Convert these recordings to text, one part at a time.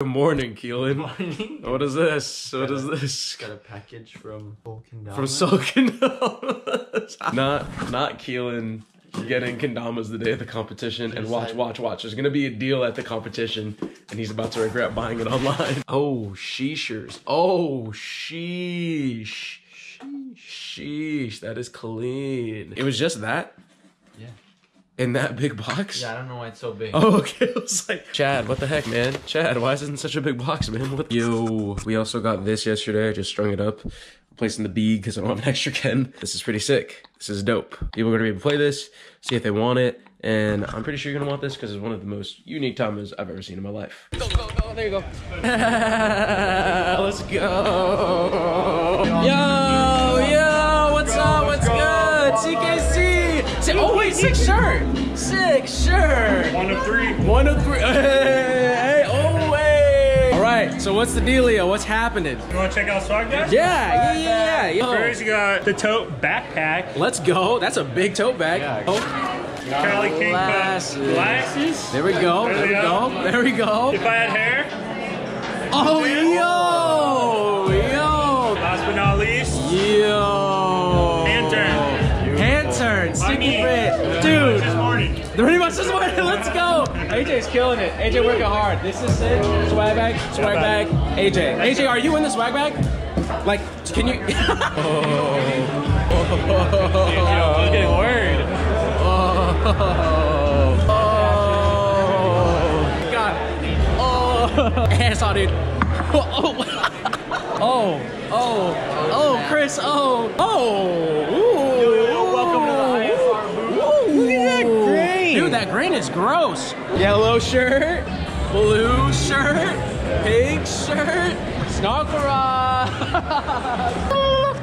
Good morning, Keelan. Good morning. What is this? What is this? Got a package from Sul Kendama. From Sul Kendama. Not Keelan getting Kendamas the day of the competition. And watch. There's gonna be a deal at the competition and he's about to regret buying it online. Oh, sheeshers. Oh, sheesh. Sheesh, that is clean. It was just that? Yeah. In that big box? Yeah, I don't know why it's so big. Oh, okay. It was like, Chad, what the heck, man? Chad, why is it in such a big box, man? What? Yo, we also got this yesterday. I just strung it up, placing the B because I don't have an extra Ken. This is pretty sick. This is dope. People are gonna be able to play this, see if they want it, and I'm pretty sure you're gonna want this because it's one of the most unique Tamas I've ever seen in my life. Go, go, go! There you go. Let's go. Yo, what's up? What's good? CKC. Oh wait, sick shirt. 1 of 3. Hey, oh hey. All right, so what's the dealio? What's happening? You want to check out swag guys? Yeah. First, you got the tote backpack. Let's go. That's a big tote bag. Yeah. Oh. Cali Cup glasses. There we go. There we go. If I had hair. Oh yo. Last but not least. Yo. Dude, pretty much this morning. Let's go. AJ's killing it. AJ working hard. This is it. Swag bag. AJ, are you in the swag bag? Like, can you? Oh, look at word. Oh, got it. Oh, ass on it. Oh, Chris. Ooh. Dude, that green is gross. Yellow shirt, blue shirt, pink shirt, Snakerocks.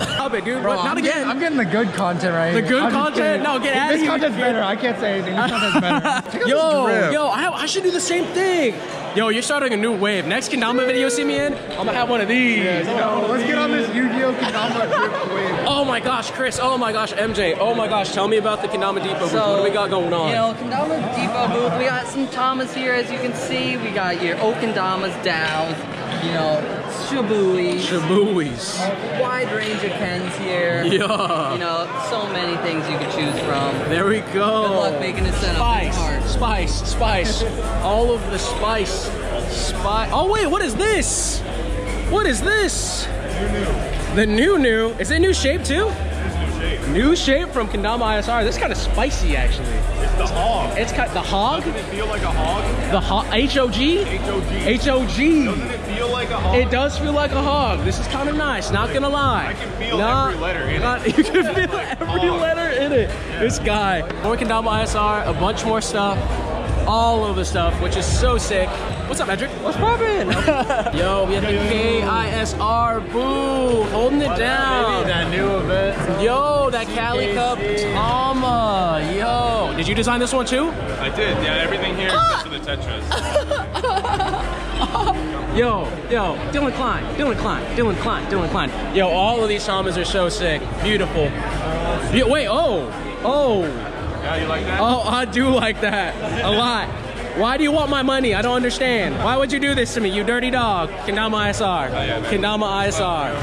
Stop it, dude. Bro, not again. I'm getting the good content right here. The good content? No, get out of here. This content's better. I can't say anything. This content's better. Check out yo, I should do the same thing. Yo, you're starting a new wave. Next Kendama video see me in, I'm gonna have one of these. Yeah, let's get on this Yu-Gi-Oh! Kendama wave. Oh my gosh, Chris. Oh my gosh, MJ. Oh my gosh, tell me about the Kendama Depot booth. What do we got going on? You know, Kendama Depot booth, we got some Tamas here, as you can see. We got your Okendamas down, you know, Shibuis. Wide range of Kens here. Yeah. You know, so many things you could choose from. There we go. Good luck making a setup. Spice. All of the spice. Oh wait, what is this? What is this? The new. Is it new shape too? New shape from Kendama ISR. This is kind of spicy, actually. It's the hog. It's kind of the hog. Doesn't it feel like a hog? The hog. H-O-G? H-O-G. H-O-G. Doesn't it feel like a hog? It does feel like a hog. This is kind of nice. Not gonna lie. I can feel every letter in it. You can feel like every letter in it. Yeah. This guy. More Kendama ISR. A bunch more stuff. All of the stuff, which is so sick. What's up, Edric? What's poppin'? Yo, we have the KISR boo, holding it down. That new event. Yo, that Cali Cup Tama. Yo, did you design this one too? I did. Yeah, everything here except for the Tetris. Yo, Dylan Klein. Yo, all of these Tamas are so sick. Beautiful. Yo, wait. Oh. Yeah, you like that? Oh, I do like that a lot. Why do you want my money? I don't understand. Why would you do this to me, you dirty dog? Kendama ISR. Oh, yeah, Kendama ISR.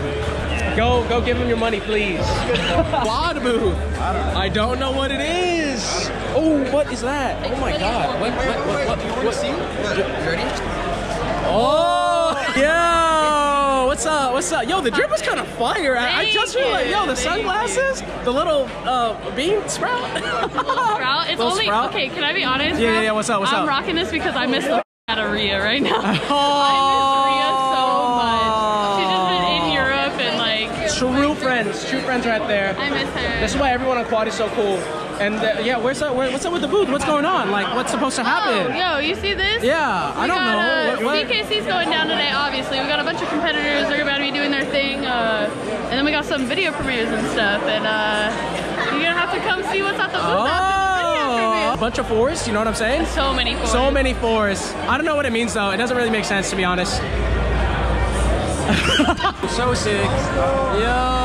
Go give him your money, please. Quad booth. I don't know what it is. Oh, what is that? Oh my god. What? Do you want to see? Dirty? Oh, yeah. What's up? Yo, the drip was kind of fire. I just realized, yo, the sunglasses, the little bean sprout. It's little only, sprout? Okay, can I be honest? Yeah, what's up? I'm rocking this because I miss the out of Rhea right now. I miss Rhea so much. She's just been in Europe and like. True friends right there. I miss her. This is why everyone on Quad is so cool. And yeah, what's up with the booth? What's going on? Like, what's supposed to happen? Oh, yo, you see this? Yeah, I don't know. CKC's going down today, obviously. We got a bunch of competitors. They're about to be doing their thing. And then we got some video premieres and stuff. And you're going to have to come see what's at the booth after the video premiere. A bunch of fours, you know what I'm saying? So many fours. I don't know what it means, though. It doesn't really make sense, to be honest. So sick. Yo.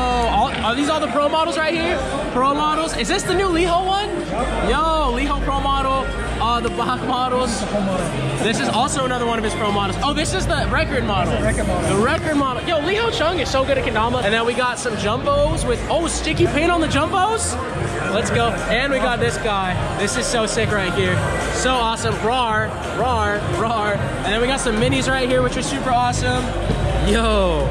Are these all the pro models right here? Pro models. Is this the new Leeho one? Yo, Leeho pro model. the Bach models. This is also another one of his pro models. Oh, this is the record model. The record model. Yo, Leeho Chung is so good at Kendama. And then we got some jumbos with, oh, sticky paint on the jumbos. Let's go. And we got this guy. This is so sick right here. So awesome. Rawr, rawr, rawr. And then we got some minis right here, which are super awesome. Yo,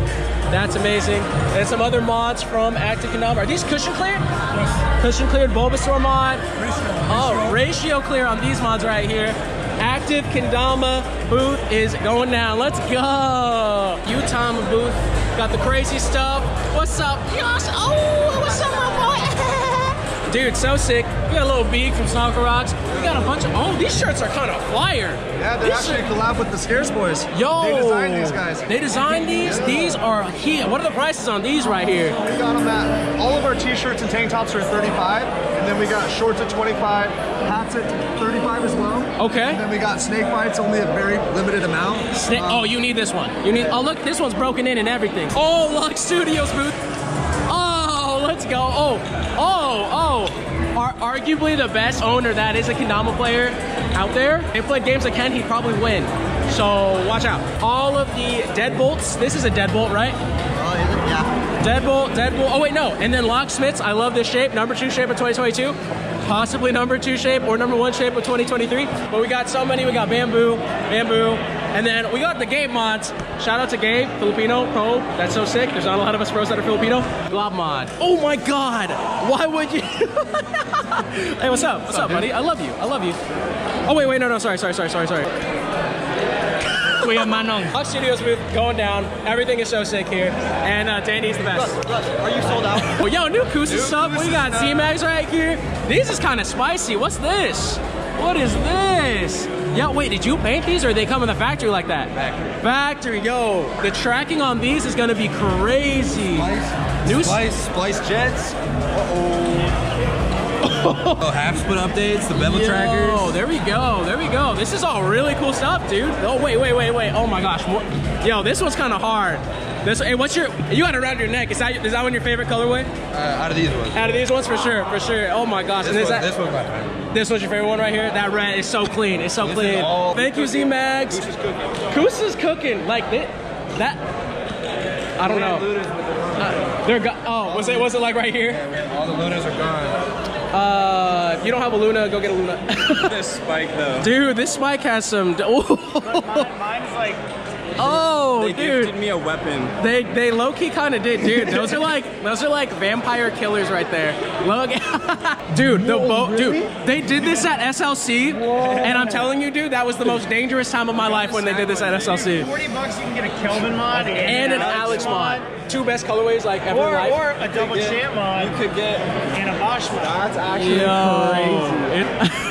that's amazing. And some other mods from Active Kendama. Are these cushion cleared? Yes. Cushion cleared Bulbasaur mod. Ratio clear on these mods right here. Active Kendama booth is going down. Let's go. Yutama booth. Got the crazy stuff. What's up? Yes. Oh, what's up, my boy? Dude, so sick. We got a little beak from Snakerocks. We got a bunch of, oh, these shirts are kind of fire. Yeah, they're actually a collab with the Scares Boys. Yo. They designed these guys. They designed these? Yeah. These are here. What are the prices on these right here? We got them at, all of our t-shirts and tank tops are at 35, and then we got shorts at 25, hats at 35 as well. Okay. And then we got snake bites, only a very limited amount. Oh, you need this one. You need, oh look, this one's broken in and everything. Oh, Lux Studios booth. Let's go. Oh, oh, oh. Arguably the best owner that is a Kendama player out there. If he played games like Ken, he'd probably win. So watch out. All of the Deadbolts. This is a Deadbolt, right? Yeah. Deadbolt, Deadbolt. Oh, wait, no. And then Locksmiths. I love this shape. Number 2 shape of 2022. Possibly number 2 shape or number 1 shape of 2023. But we got so many. We got Bamboo, Bamboo. And then we got the Gabe mods. Shout out to Gabe, Filipino, pro. That's so sick. There's not a lot of us pros that are Filipino. Glob mod. Oh my God. Why would you? Hey, what's up? What's up, buddy? I love you. I love you. Oh, wait, wait. No, no. Sorry, sorry, sorry, sorry, sorry. We have Manong. Lux Studios booth going down. Everything is so sick here. And Dandy's the best. Look, are you sold out? Well, yo, new Kusa stuff. We got ZMAX right here. This is kind of spicy. What's this? What is this? Yeah, wait, did you paint these or they come in the factory like that? Factory. Factory, yo. The tracking on these is gonna be crazy. Splice, new splice jets. Uh-oh. Oh, half split updates, the bevel trackers. Oh, there we go, there we go. This is all really cool stuff, dude. Oh, wait, wait, wait, wait. Oh my gosh. Yo, this one's kind of hard. This, hey, what's your, you had it around your neck. Is that one your favorite colorway? Out of these ones. Out of these ones, for sure, for sure. Oh my gosh. This one's your favorite one right here? That red is so clean, it's so this clean. Thank you, ZMAX. Kusa's cooking. Like, that, I don't know. They're gone. Oh, was it like right here? Yeah, man, all the Lunas are gone. If you don't have a Luna, go get a Luna. This spike, though. Dude, this spike has some, mine's like, oh, they gifted me a weapon. They low key kind of did, dude. Those are like vampire killers right there. Look, dude, the boat, dude. They did this at SLC, and I'm telling you, dude, that was the most dangerous time of my life when they did this at SLC. 40 bucks, you can get a Kelvin mod and an Alex mod. Two best colorways like ever. Or a double champ mod. You could get and a Bosch mod. That's actually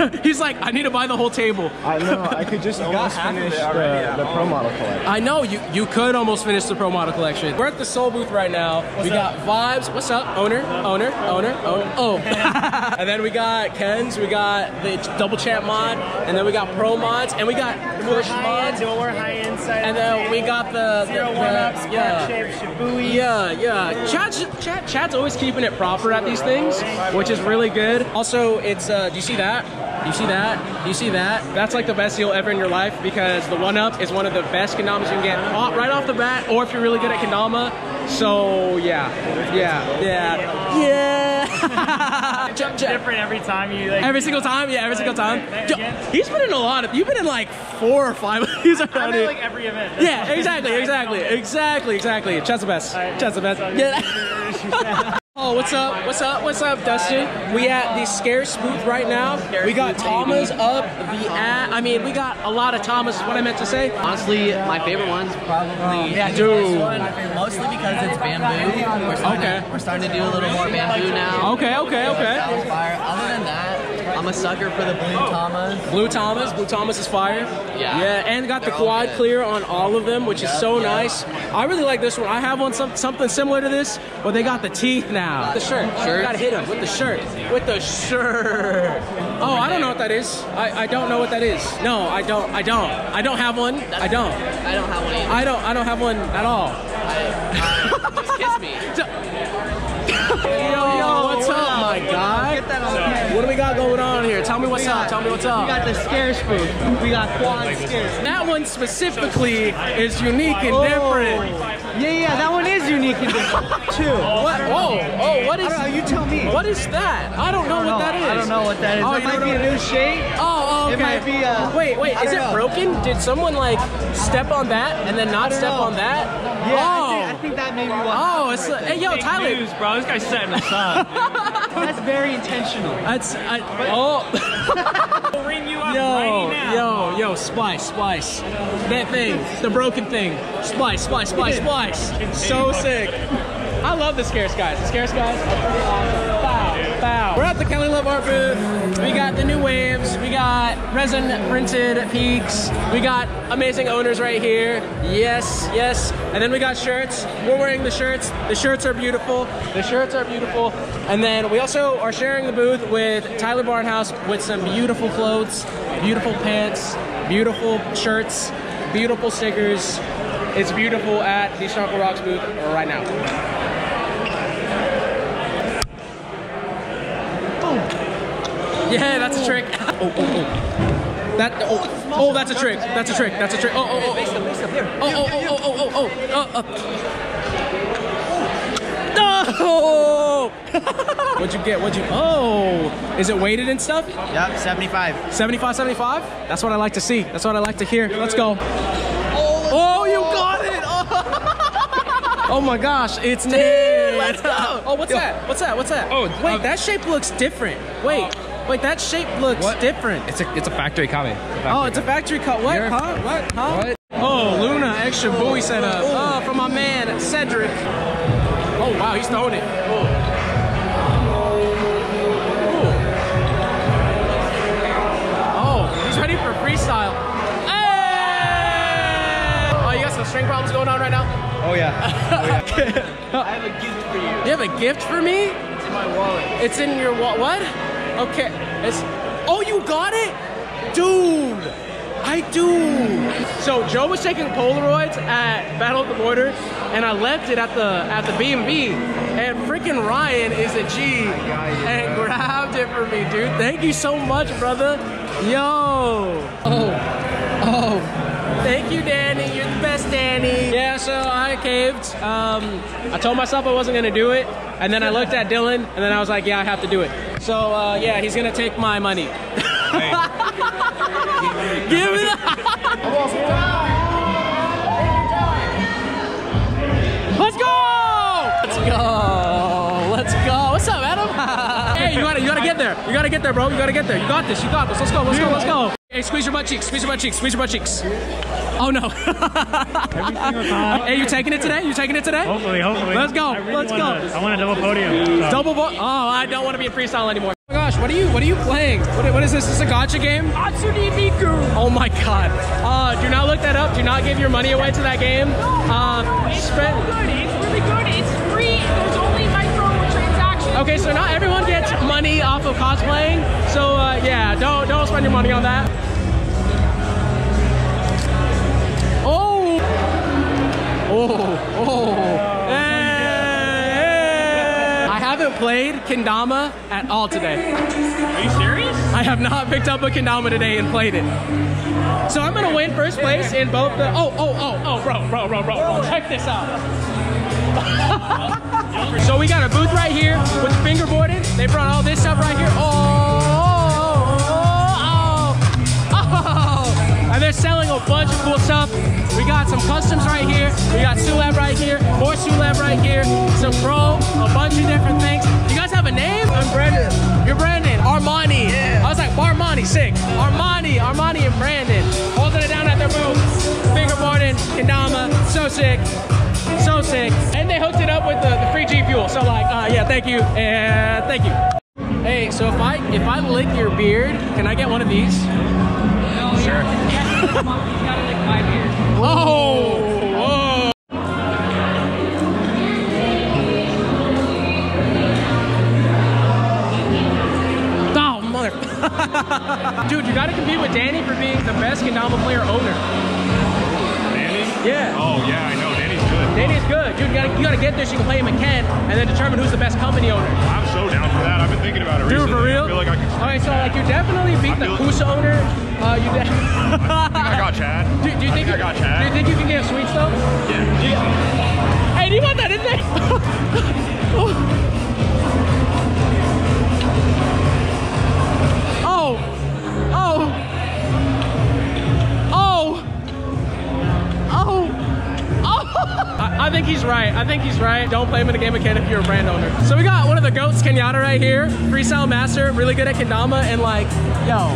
crazy. He's like, I need to buy the whole table. I know. I could just almost finish the pro model collection. I know, you could almost finish the pro model collection. We're at the Soul booth right now. We got Vibes. What's up? Owner, owner, owner, owner. Oh. And then we got Ken's, we got the double champ mod, and then we got pro mods, and we got push mods. And then we got the 0-1-ups, Shibui. Yeah, yeah. Chad's always keeping it proper at these things, which is really good. Also, it's, do you see that? You see that? You see that? That's like the best deal ever in your life because the 1-Up is one of the best Kendamas you can get right off the bat, or if you're really good at Kendama. So, yeah. Yeah. Yeah. Yeah. It's different every time you like. Every single time? Yeah, every single time. Yo, he's been in a lot of. You've been in like 4 or 5 of these already. I've been in like every event. Yeah, exactly, exactly, exactly, exactly. Chad's the best. Chad's the best. Yeah. Oh, what's up? What's up? What's up, Dustin? We at the Scarce booth right now. We got Tamas up the at. I mean, we got a lot of Tamas, is what I meant to say. Honestly, my favorite one's probably this one. Mostly because it's bamboo. We're starting to do a little more bamboo now. Okay, okay, okay. Other than that, I'm a sucker for the blue Tamas. Blue Tamas. Blue Tamas is fire. Yeah. Yeah, and got the quad clear on all of them, which is so nice. I really like this one. I have one something similar to this, but they got the teeth now. The shirt. You gotta hit him with the shirt. With the shirt. Oh, I don't know what that is. I don't know what that is. No, I don't. I don't. I don't have one. I don't. I don't have one either. I don't have one at all. Just kiss me. Yo, what's up, my guy? What do we got going on here? Tell me what's up. Tell me what's up. We got the Scares food. We got quad Scares. That one specifically is unique and different. Yeah, that one is unique and different too. What? Oh, what is? I don't know, you tell me. What is that? I don't know what that is. I don't know what that is. Oh, it might be a new shape. Oh, okay. It might be a. Wait. Is it broken? Did someone like step on that and then not step on that? Yeah. Oh. I think that maybe one. Oh, it's like, hey, yo, fake Tyler. News, bro, this guy's setting us up. That's very intentional. We'll ring you up right now. Yo, splice. That thing, the broken thing. Splice. So sick. I love the Scares guys. The Scares guys are pretty awesome. Wow. We're at the Kelly Love Art booth. We got the new waves. We got resin printed peaks. We got amazing owners right here. Yes. And then we got shirts. We're wearing the shirts. The shirts are beautiful. And then we also are sharing the booth with Tyler Barnhouse with some beautiful clothes, beautiful pants, beautiful shirts, beautiful stickers. It's beautiful at the Snakerocks booth right now. Yeah, that's a trick. That's a trick. No! What'd you get? Oh! Is it weighted and stuff? Yep, 75. 75? That's what I like to see. That's what I like to hear. Let's go. Oh, you got it! Oh my gosh, it's Dude, let's go! Oh, what's that? Oh, wait, that shape looks different. Wait, that shape looks different. It's a factory copy. It's a factory cut. What? Huh? What? Huh? What? Oh, Luna, extra buoy setup. Oh, from my man Cedric. Oh wow, he's throwing it. Oh, he's ready for freestyle. Hey! Oh, you got some string problems going on right now? Oh yeah. I have a gift for you. You have a gift for me? It's in my wallet. It's in your wallet. What? Okay, oh, you got it? Dude, I do. So Joe was taking Polaroids at Battle of the Border and I left it at the B&B and freaking Ryan is a G and grabbed it for me, dude. Thank you so much, brother. Yo. Thank you, Danny. You're the best, Danny. Yeah, so I caved. I told myself I wasn't gonna do it. And then I looked at Dylan and then I was like, yeah, I have to do it. So, yeah, he's gonna take my money. Give it up! Let's go! What's up, Adam? Hey, you gotta get there. You gotta get there, bro. You gotta get there. You got this. Let's go. Hey, squeeze your butt cheeks. Oh no. Hey, you taking it today? Hopefully. Let's go. I want a double podium. So. Oh, I don't want to be in freestyle anymore. Oh my gosh, what are you playing? What is this? Is this a gacha game? Oh my god. Do not look that up. Do not give your money away to that game. It's good. It's really good. It's free. There's only microtransactions. Okay, so not everyone gets money off of cosplaying. So yeah, don't spend your money on that. Hey. I haven't played Kendama at all today. Are you serious? I have not picked up a Kendama today and played it. So I'm gonna win first place in both the bro, check this out. So we got a booth right here with fingerboarding. They brought all this stuff right here. And they're selling a bunch of cool stuff. We got some customs right here. We got Sulab right here. More Sulab right here. Some pro, a bunch of different things. You guys have a name? I'm Brandon. You're Brandon. Armani. Yeah. I was like, Armani, sick. Armani and Brandon. Holding it down at their booth. Fingerboarding, Kendama. So sick. And they hooked it up with the free G Fuel. So like, yeah, thank you. Hey, so if I lick your beard, can I get one of these? Sure. Oh! Oh, mother! Dude, you gotta compete with Danny for being the best Kendama player owner. Danny? Yeah. Oh yeah, I know. Danny's good. Danny's good. You gotta get this, you can play him again, and then determine who's the best company owner. I'm so down for that. I've been thinking about it recently. Dude, for real? I feel like I can. Alright, so like you definitely beat the Kusa owner. I think I got Chad. Do you think I got Chad? Do you think you can get him sweets though? Yeah. Hey, do you want that in there? I think he's right. I think he's right. Don't play him in the game again if you're a brand owner. So we got one of the GOATs, Kenyatta, right here. Freestyle master, really good at Kendama, and like, yo.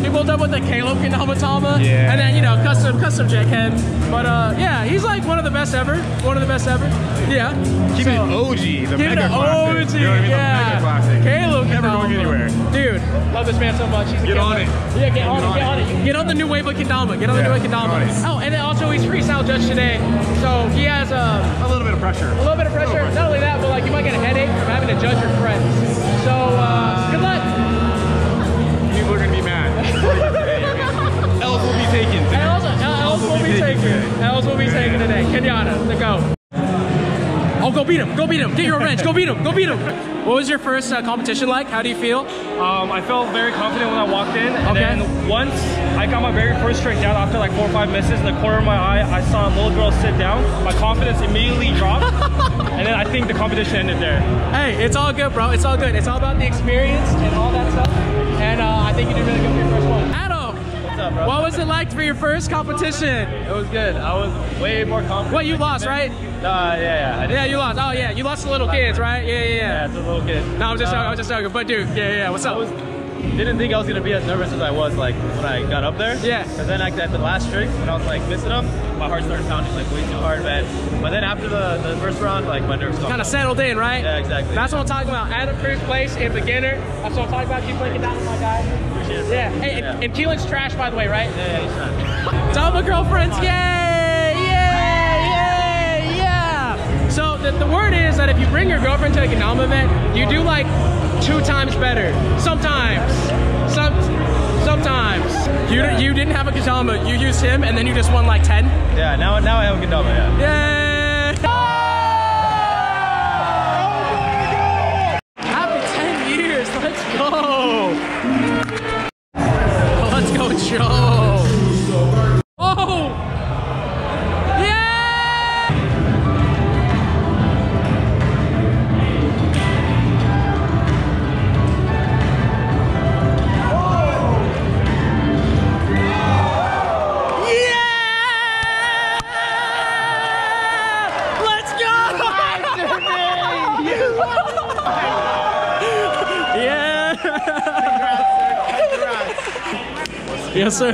People done with the Caleb Kendama Tama. Yeah. And then, you know, custom Jackhead. But yeah, he's like one of the best ever. One of the best ever. Yeah. Keep it OG, the mega classic. OG, you know what I mean? Yeah. The mega classic. Caleb Kendama. Never going anywhere. Dude, love this man so much. He's get on it. Yeah, get on it. Get on the new wave of Kendama. Get on the new wave of Kendama. Oh, and then also he's freestyle judge today. So he has a little bit of pressure. A little bit of pressure. Not only that, but like you might get a headache from having to judge your friends. So good luck. People are gonna be mad. L's will be taken today. L's will be taken. L's will be taken today. Kenyatta, the GOAT. Oh, go beat him. Go beat him. Get your revenge. Go beat him. Go beat him. What was your first competition like? How do you feel? I felt very confident when I walked in. And then once I got my very first trick down after like 4 or 5 misses, in the corner of my eye, I saw a little girl sit down. My confidence immediately dropped. And then I think the competition ended there. Hey, it's all good, bro. It's all good. It's all about the experience and all that stuff. And I think you did really good for your first one. Adam! What's up, bro? What was it like for your first competition? It was good. I was way more confident. What, you lost, right? Yeah, you lost. Oh, yeah, you lost the little kids, right? Yeah, it's the little kids. No, I was just joking. But, dude, yeah, what's up? Didn't think I was gonna be as nervous as I was like when I got up there. Yeah. Because then like at the last trick, when I was like missing them, my heart started pounding like way too hard, man. But then after the first round, like my nerves kind of settled in, right? Yeah, exactly. That's what I'm talking about. Adam first place in beginner. That's what I'm talking about. Keep playing down with my guy. Appreciate it. Yeah. Hey, and Keelan's trash, by the way, right? Yeah, he's trash. Tell my girlfriends, yay! So the word is that if you bring your girlfriend to a Kendama event, you do like 2 times better. Sometimes. You didn't have a Kendama. You used him, and then you just won like 10. Yeah. Now I have a Kendama. Yeah. Yay! Oh my God! Happy 10 years. Let's go. Let's go, Joe. Oh! Yeah! Yes, sir.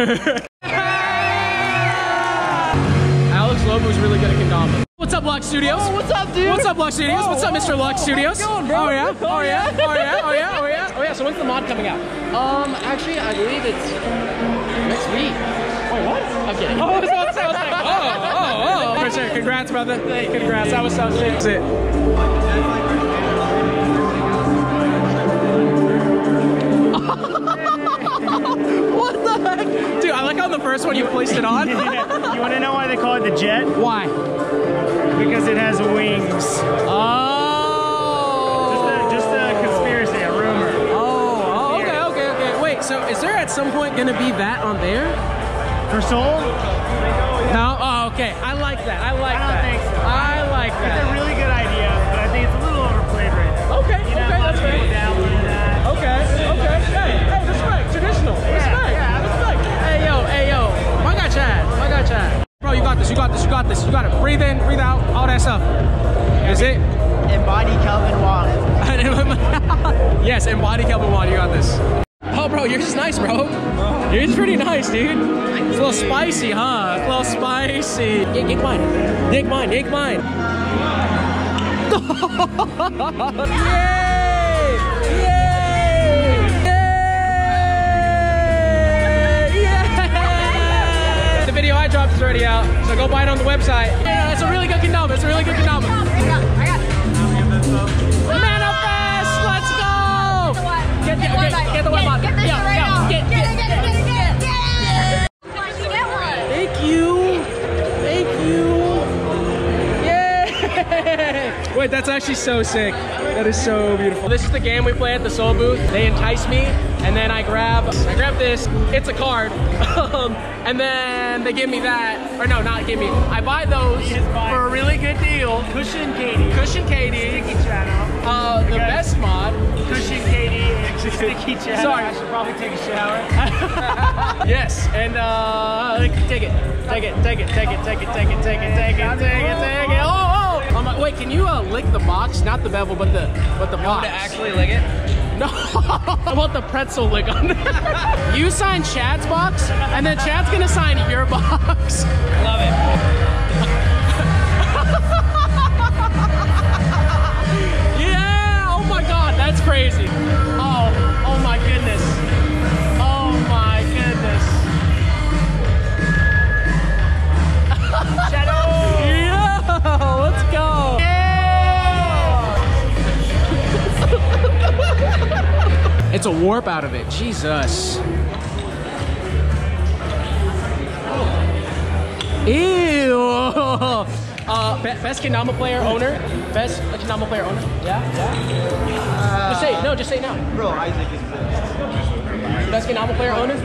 Alex Lobo's really good at Kendama. What's up, Lock Studios? Oh, what's up, dude? What's up, Lux Studios? Whoa, what's up, Mr. Lux Studios? How's it going, bro? Oh, yeah? Oh, yeah? Oh, yeah? Oh, yeah? Oh, yeah? Oh, yeah? So when's the mod coming out? Actually, I believe it's next week. Wait, what? I'm kidding. Oh, I was like, oh. For sure. Congrats, brother. Congrats. That was so sick. That's it. What the heck? Dude, I like how the first one you placed it on. Yeah. You want to know why they call it the jet? Why? Because it has wings. Oh! Just a conspiracy, a rumor. Oh, okay. Wait, so is there at some point going to be that on there? For Soul? No? Oh, okay. I like that. I don't think so. I like that. It's a really good idea, but I think it's a little overplayed right now. Okay, you know, okay, that's fair. Okay. Hey, respect. Traditional. Respect. Yeah, respect. Hey, yo. My guy Chad. Bro, you got this. You got it. Breathe in, breathe out, all that stuff. Is it? Embody Calvin Wong. Yes, embody Calvin Wong. You got this. Oh, bro, you're just nice, bro. You're just pretty nice, dude. It's a little spicy, huh? It's a little spicy. Yank mine. Yay! Video I dropped is already out, so go buy it on the website. Yeah, it's a really good Kendama. I got it. Manifest! Let's go! Get the web on. Get it. Thank you. wait, that's actually so sick. That is so beautiful. This is the game we play at the Soul booth. They entice me, and then I grab this. It's a card, and then they give me that. Or no, not give me. I buy those for a really good deal. Cushion Katie. Cushion Katie. Sticky Channel. The best mod. Cushion Katie and Sticky Channel. Sorry, I should probably take a shower. Yes, and take it. Take it, take it, take it, take it, take it, take it, take it, take it, take it. Oh, oh! I'm like, wait, can you lick the box? Not the bevel, but the box. You want to actually lick it? No. I want the pretzel lick on there. You sign Chad's box, and then Chad's gonna sign your box. Love it. Yeah! Oh my God, that's crazy. Oh, oh my goodness. Oh my goodness. Yo, let's go. Yeah. It's a warp out of it. Jesus. Ew. Best Kendama player owner. Best Kendama player owner. Yeah. Yeah. Just say it. No. Just say it now. Bro, Isaac is the best Kendama player owner.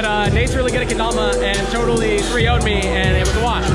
But Nate's really good at Kendama and totally 3-0'd me, and it was a wash.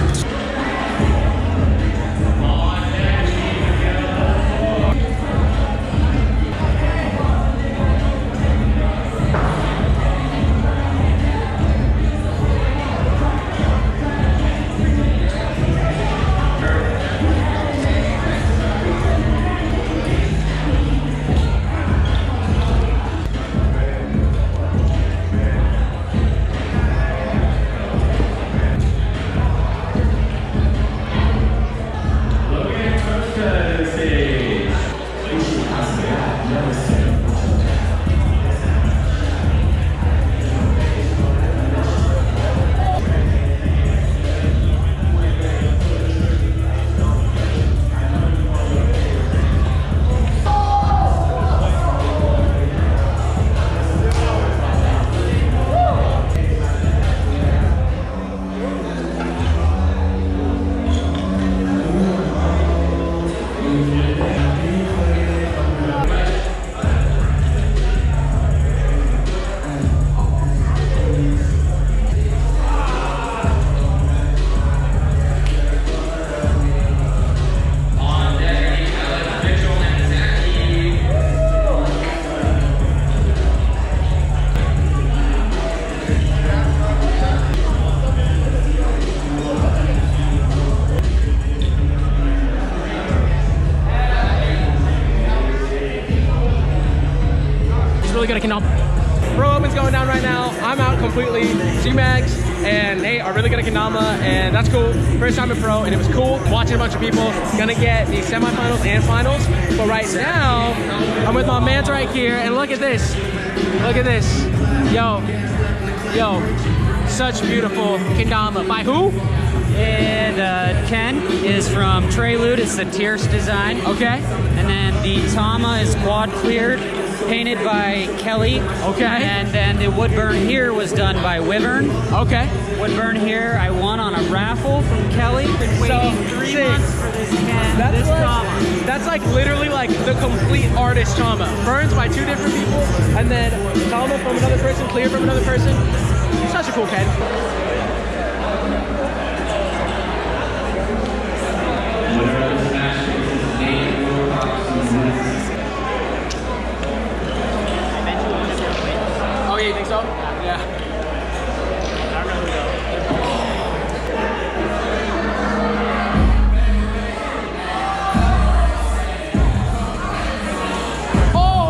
Bro, open's going down right now. I'm out completely. ZMAX and Nate are really good at Kendama, and that's cool. First time in pro, and it was cool watching a bunch of people. Gonna get the semifinals and finals, but right now I'm with my man's right here, and look at this. Look at this. Yo, yo, such beautiful Kendama. By who? And Ken is from Trey Lude. It's the Tierce design. Okay. And then the Tama is quad cleared, painted by Kelly. Okay. And then the Woodburn here was done by Wyvern. Okay. Woodburn here I won on a raffle from Kelly. Been waiting 3 months for this can. That's like, Tama. That's like literally like the complete artist Tama. Burns by two different people, and then Tama from another person, clear from another person. Such a cool can. You think so? Yeah. I don't really know. Oh!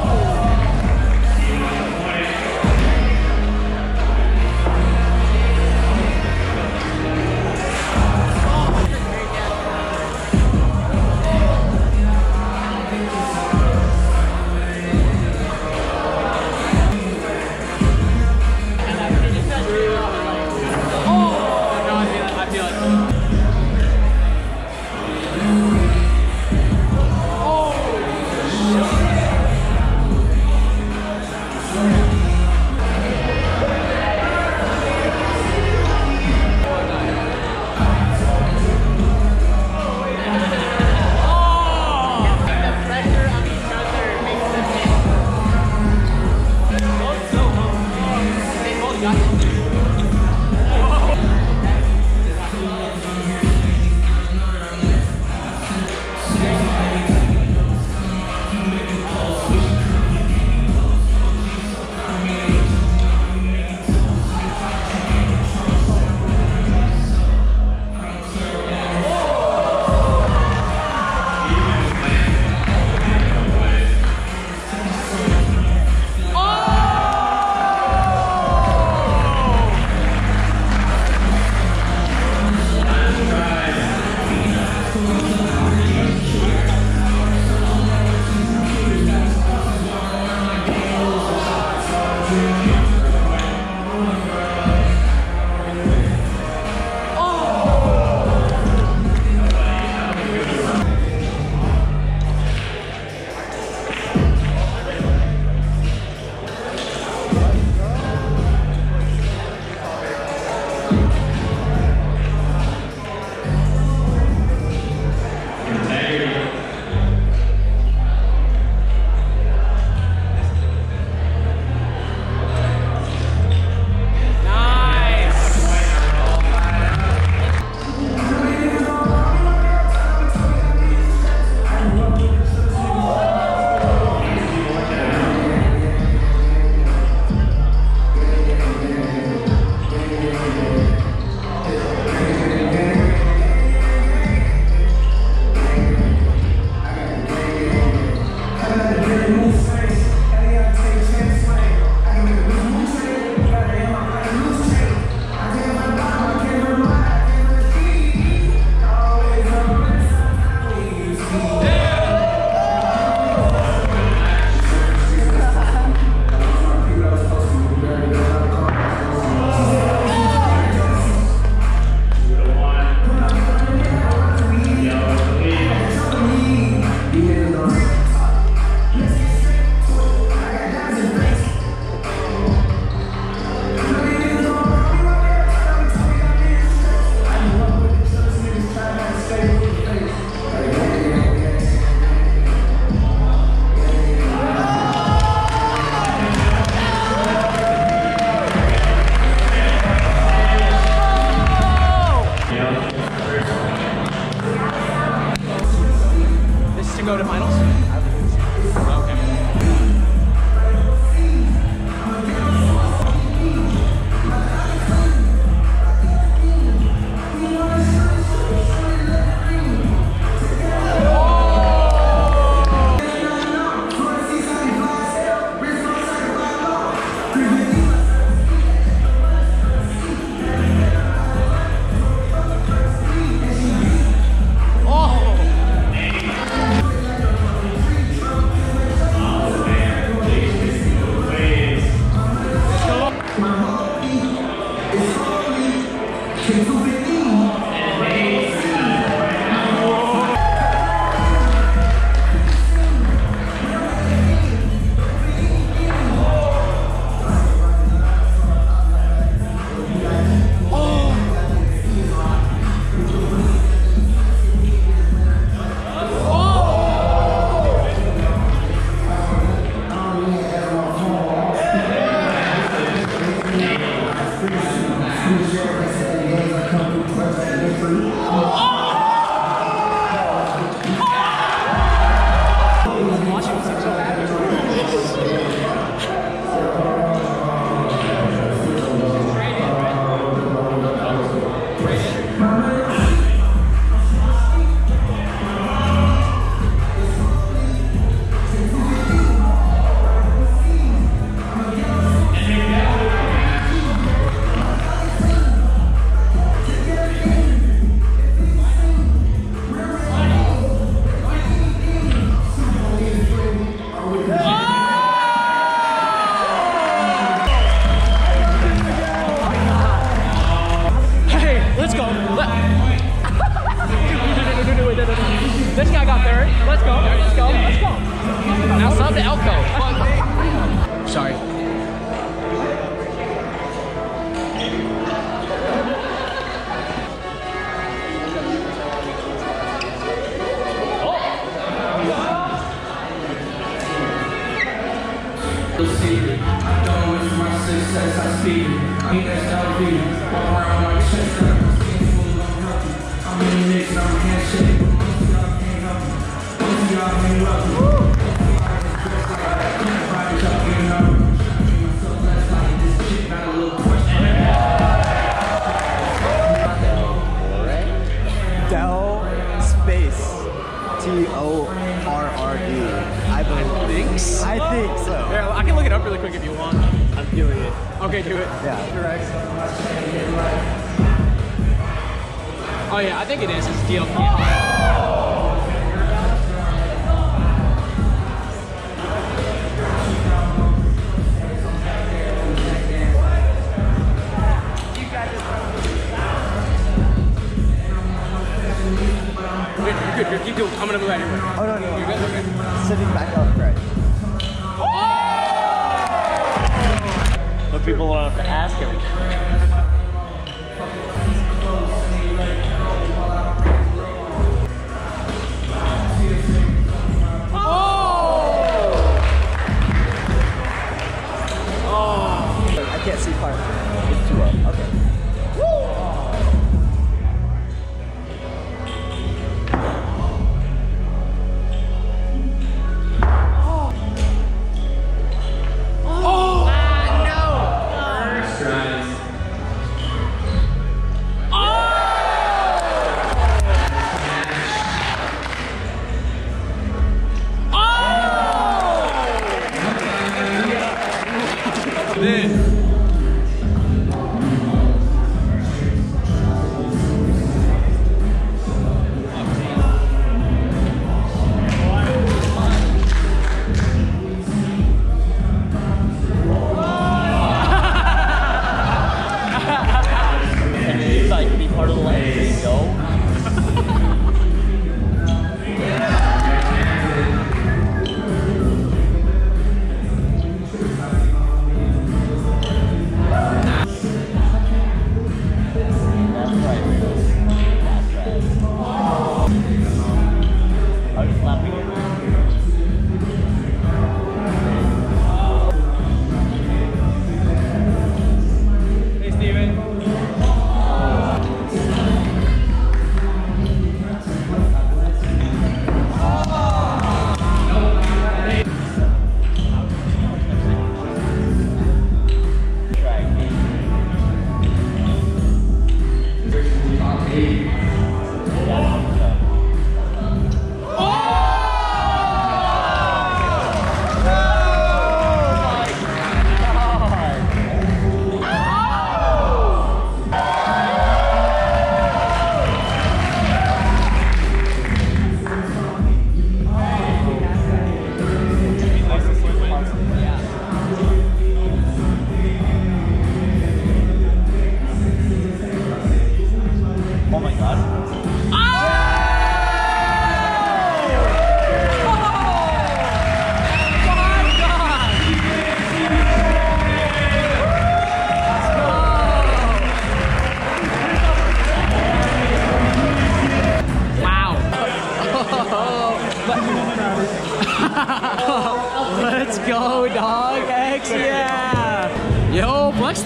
Flex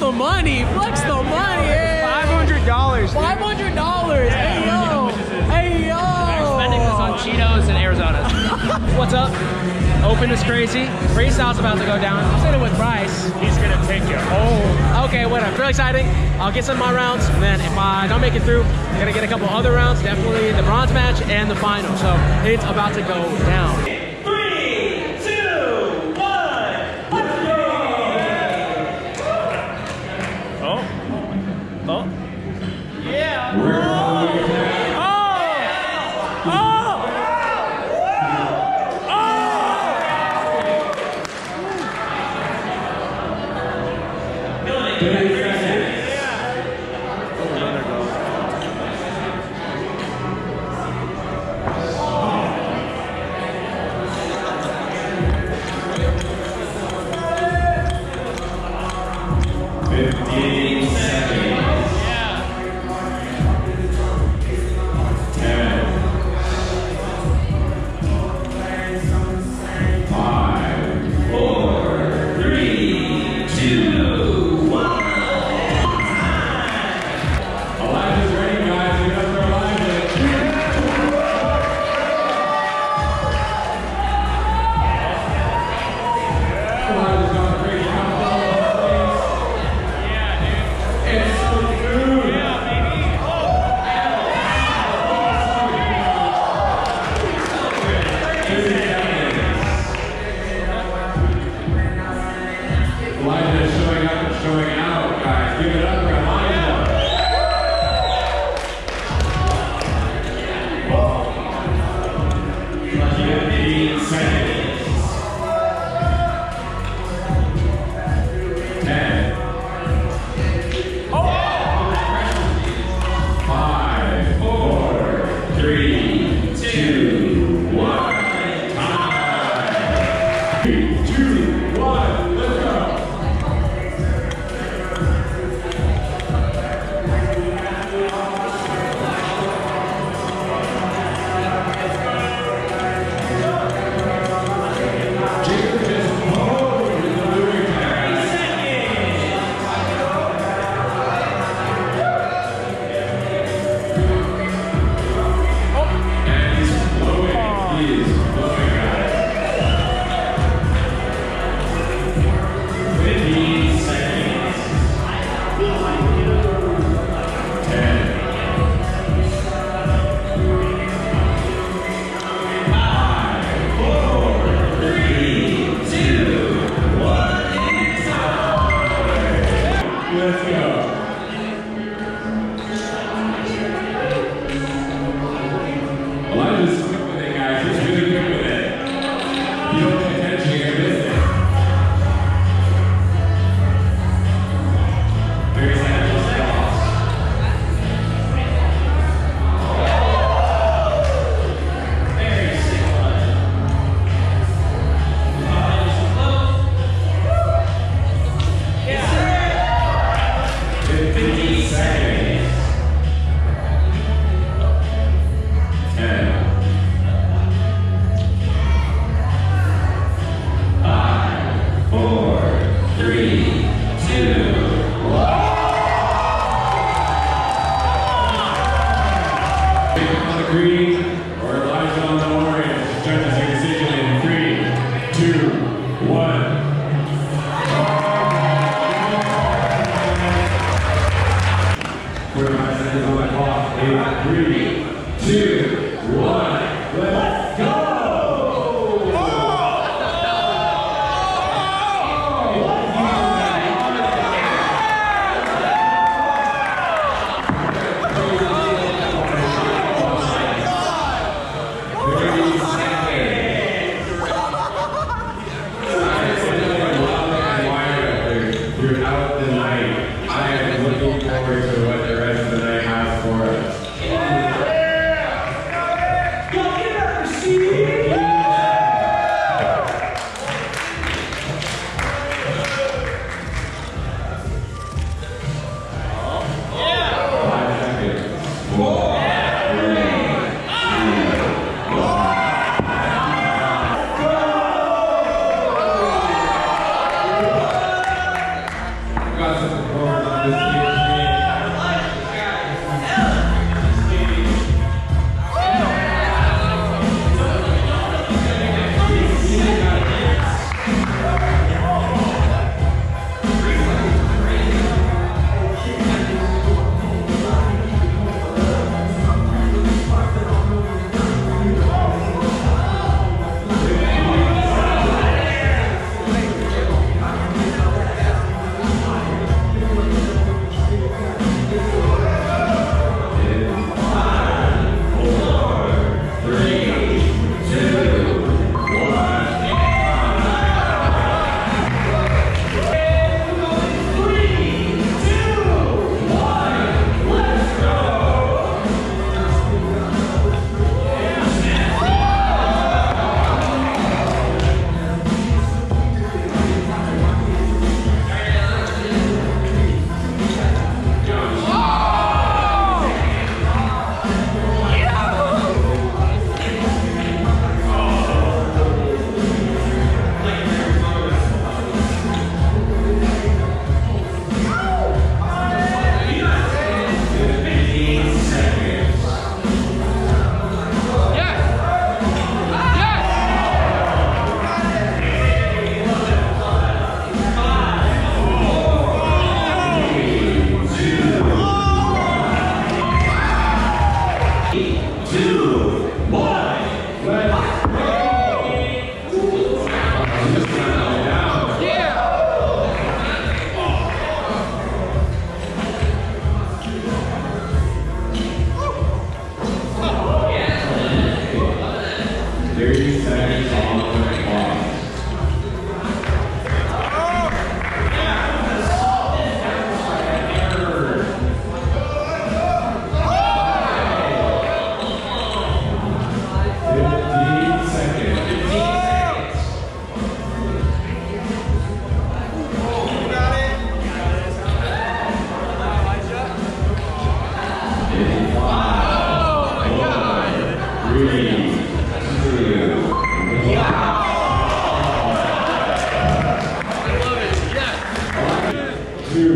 the money, $500. $500, yeah. Doritos and Arizona's. What's up? Open is crazy. Freestyle's about to go down. I'm sitting with Bryce. He's gonna take you home. Okay, whatever. Really exciting. I'll get some of my rounds, and then if I don't make it through, I'm gonna get a couple other rounds, definitely the bronze match and the final. So it's about to go down. 3, 2,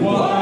1.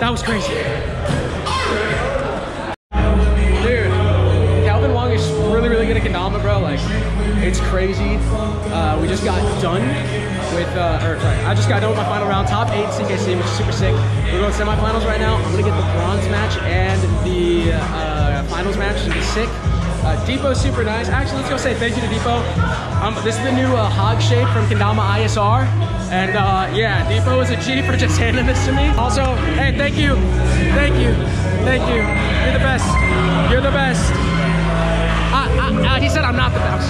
That was crazy. Dude, Calvin Wong is really, really good at Kendama, bro. Like, it's crazy. We just got done with, I just got done with my final round. Top 8 CKC, which is super sick. We're going to semifinals right now. I'm going to get the bronze match and the finals match. It's going to be sick. Depot's super nice. Actually, let's go say thank you to Depot. This is the new hog shape from Kendama ISR. And yeah, Depot was a G for just handing this to me. Also, hey, thank you. Thank you. Thank you. You're the best. You're the best. He said I'm not the best.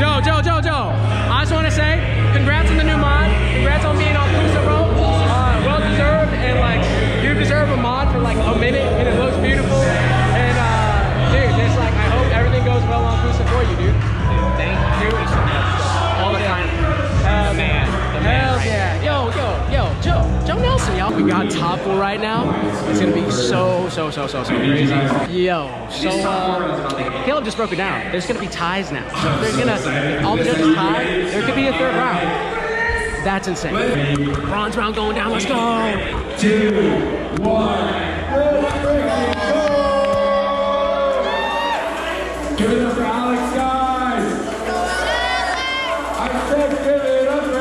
Joe. I just want to say congrats on the new mod. Congrats on being on Kusa, bro. Well deserved. And like, you deserve a mod for like a minute and it looks beautiful. And dude, just like, I hope everything goes well on Kusa for you, dude. Thank you. All the time. Man. Hell yeah. Yo, Joe Nelson, y'all. we got top four right now, it's gonna be so crazy. Yo, so Caleb just broke it down. There's gonna be ties now. So there's gonna all judges tie. There could be a third round. That's insane. Bronze round going down. Let's go. 2, 1. Give it up for Alex, guys! I said give it up for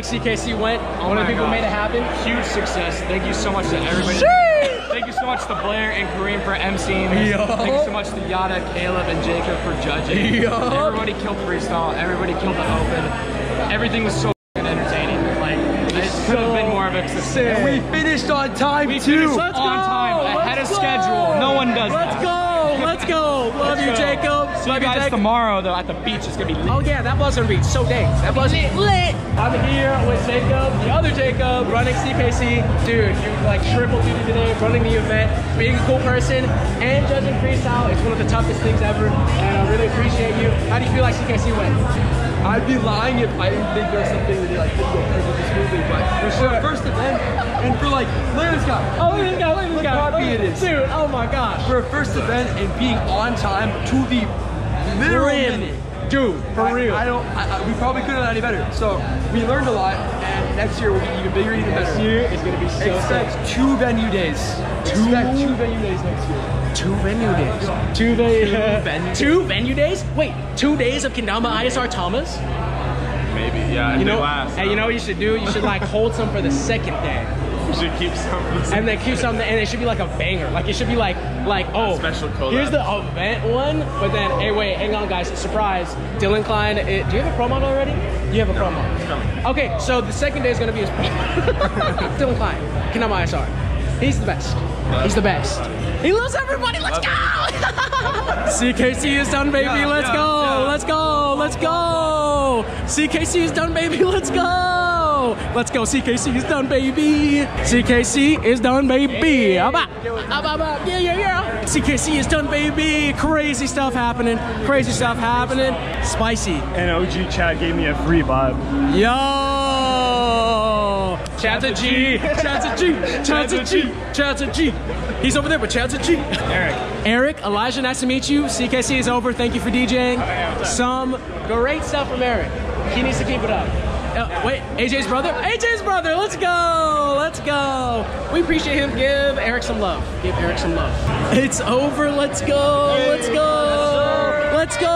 CKC went. All the people made it happen. Huge success. Thank you so much to everybody. Thank you so much to Blair and Kareem for emceeing this. Yo. Thank you so much to Yada, Caleb, and Jacob for judging. Yo. Everybody killed freestyle. Everybody killed the open. Everything was so entertaining. Like, it could have been more of a success. We finished on time too. Let's on go. Time. Let's ahead of schedule. No one does Let's that. Go. Let's go. Love you, Jacob. See you guys tomorrow though at the beach. It's gonna be lit. Oh yeah, that was a reach. So dang. That was lit. I'm here with Jacob, the other Jacob, running CKC. Dude, you like triple duty today, running the event, being a cool person, and judging freestyle. It's one of the toughest things ever, and I really appreciate you. How do you feel like CKC went? I'd be lying if I didn't think there was something that like didn't go perfectly smoothly, but for sure. First event, and for like, look at this guy. Oh, look at this guy, look at this guy. Look at this. Dude, oh my gosh. For a first event and being on time to the literal minute. Dude, for real. We probably couldn't have done any better. So we learned a lot, and next year we'll get even bigger, even better. Next year is going to be so Expect two venue days. Expect two venue days next year. Two venue days. Two venue days? Wait, 2 days of Kendama ISR Tamas? Maybe, yeah. You know, and you know what you should do? You should like hold some for the second day. You should keep some. And then keep something, and it should be like a banger. Like it should be like oh, special collab. Here's the event one, but then hey, wait, hang on, guys, surprise! Dylan Klein, do you have a promo already? You have a promo. It's coming. Okay, so the second day is gonna be his Dylan Klein, Kendama ISR. He's the best. He's the best. He loves everybody. Let's go! CKC is done, baby. Let's go! Let's go! Let's go! CKC is done, baby. Let's go! Let's go, CKC is done, baby. CKC is done, baby. Yeah. CKC is done, baby. Crazy stuff happening. Crazy stuff happening. Spicy. And OG Chad gave me a free vibe. Yo. Chad's a G. Chad's a G. Chad's a G. Chad's a G. He's over there, but Chad's a G. Eric, Elijah, nice to meet you. CKC is over. Thank you for DJing. Some great stuff from Eric. He needs to keep it up. Wait, AJ's brother? AJ's brother, let's go, let's go. We appreciate him, give Eric some love. Give Eric some love. It's over, let's go, let's go. Let's go,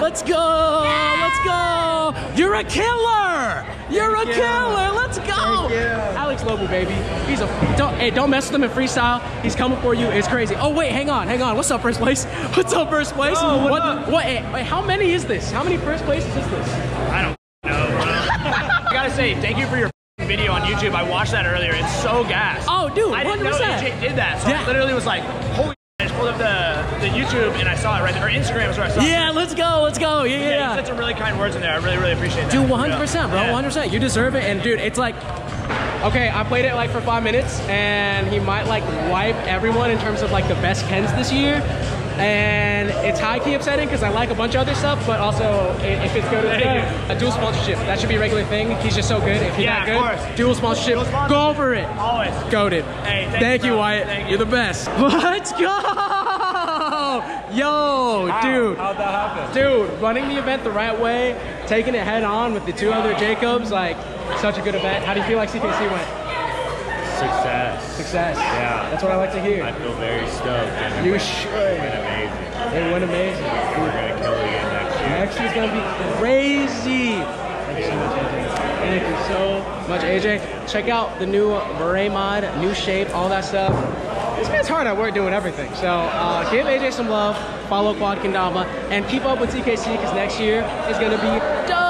let's go, let's go. You're a killer, you're a killer, let's go. Alex Lobo, baby, he's a, don't mess with him in freestyle. He's coming for you, it's crazy. Oh wait, hang on, hang on. What's up, first place? What's up, first place? Oh, what, wait, how many is this? How many first places is this? I don't. I gotta say, thank you for your video on YouTube. I watched that earlier. It's so gas. Oh, dude, 100%. I didn't know AJ did that, so yeah. I literally was like, holy shit, I just pulled up the YouTube and I saw it right there. Or Instagram is where I saw it. Yeah, let's go, let's go. Yeah, yeah, yeah. You said some really kind words in there. I really, really appreciate that. Dude, 100%, bro, 100%. You deserve it, and dude, it's like, okay, I played it like for 5 minutes, and he might like wipe everyone in terms of like the best Kens this year. And it's high-key upsetting because I like a bunch of other stuff, but also if it's good, it's good. A dual sponsorship, that should be a regular thing. He's just so good. If he's not good, dual sponsorship, go for it. Always. Goated. Hey, thank you, Wyatt. Thank you. You're the best. Let's go! Yo, dude. How'd that happen? Dude, running the event the right way, taking it head-on with the two other Jacobs, like, such a good event. How do you feel like CKC went? Success. Success. Yeah. That's what I like to hear. I feel very stoked. And you should. It went amazing. It went amazing. We're going to kill it again next year. Next year's going to be crazy. Thank you so much, AJ. Thank you so much, AJ. Check out the new beret mod, new shape, all that stuff. This man's hard at work doing everything. So give AJ some love, follow Quad Kendama, and keep up with CKC because next year is going to be dope.